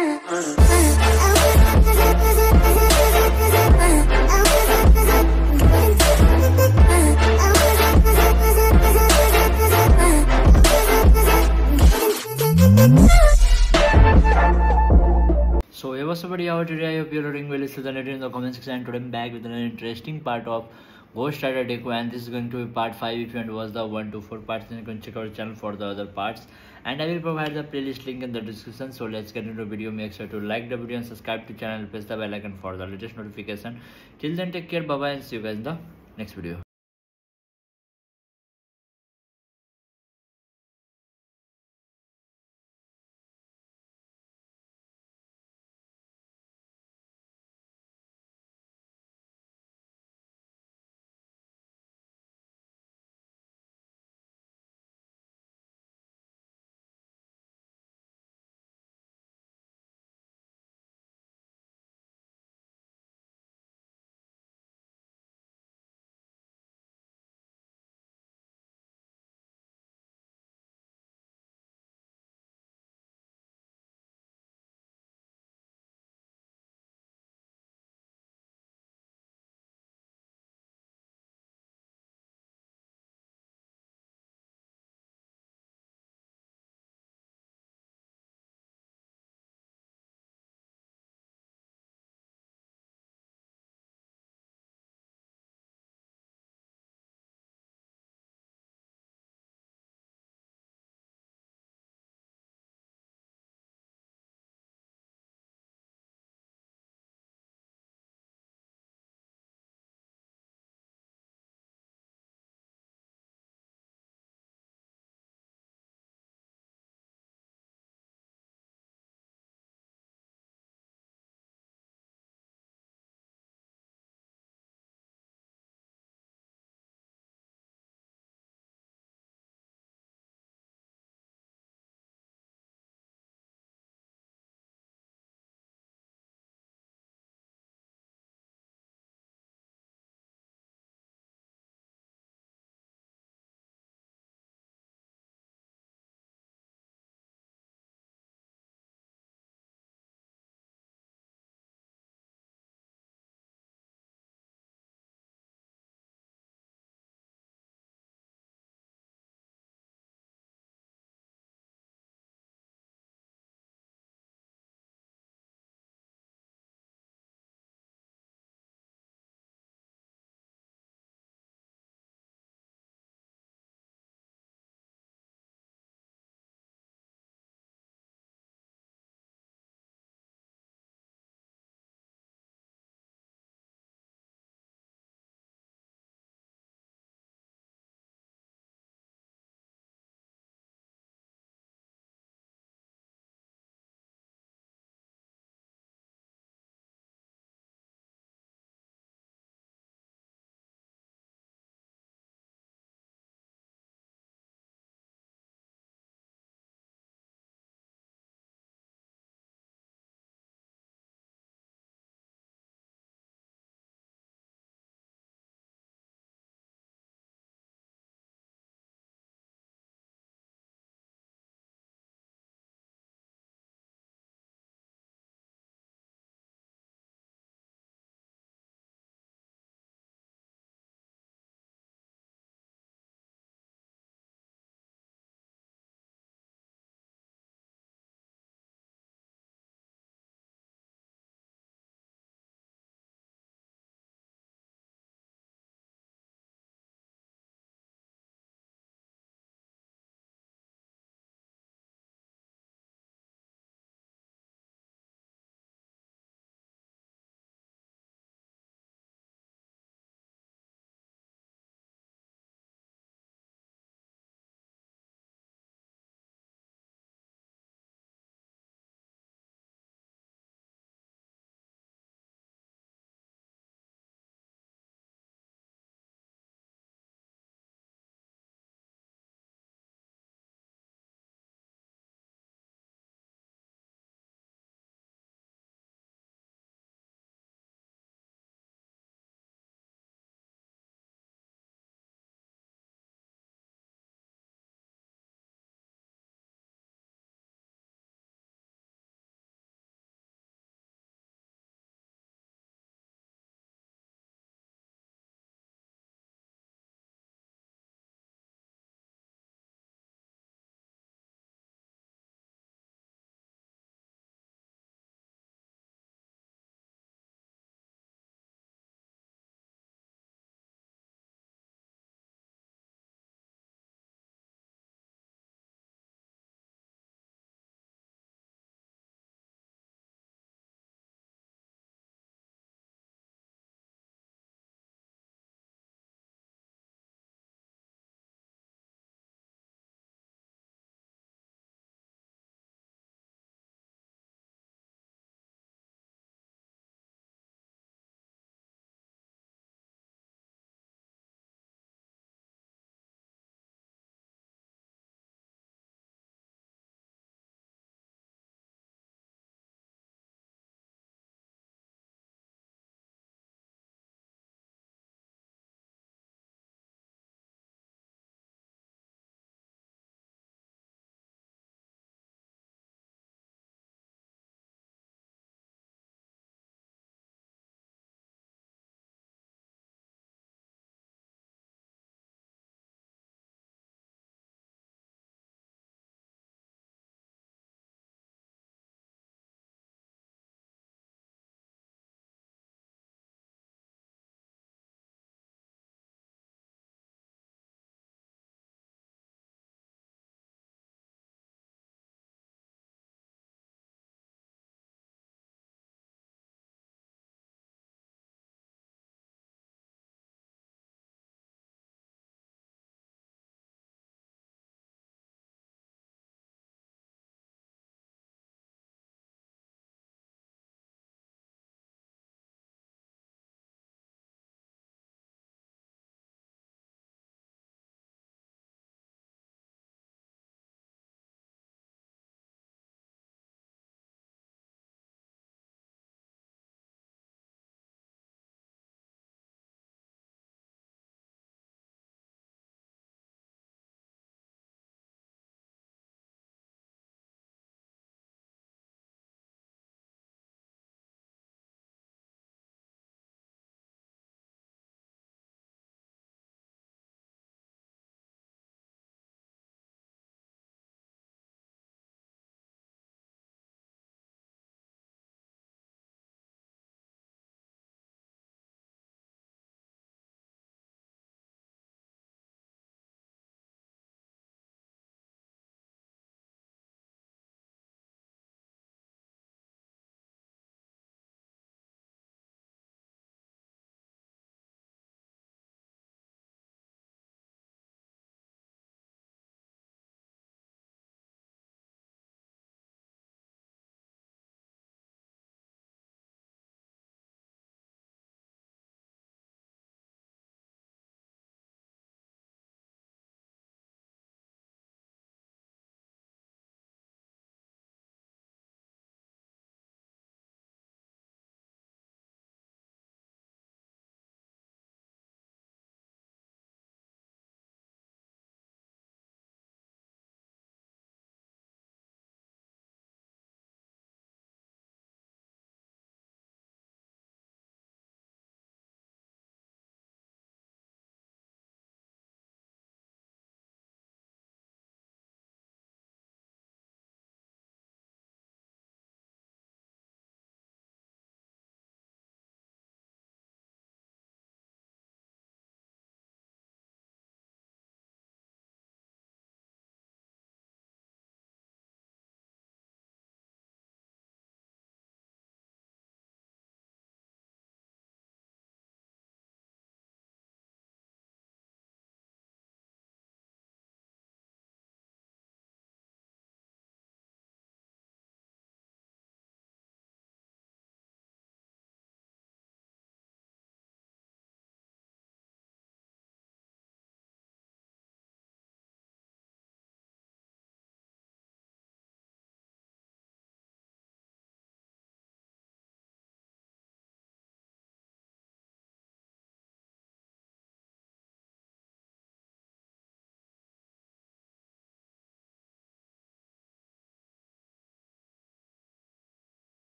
So hey, what's up buddy, how are you today? I hope you're doing well. It's the narrator in the comment section, and today I'm back with another interesting part of Ghost Rider Deku, and this is going to be part 5. If you want to watch the 1 to 4 parts, then you can check out the channel for the other parts, and I will provide the playlist link in the description. So let's get into the video. Make sure to like the video and subscribe to the channel. Press the bell icon for the latest notification. Till then, take care, bye bye, and see you guys in the next video.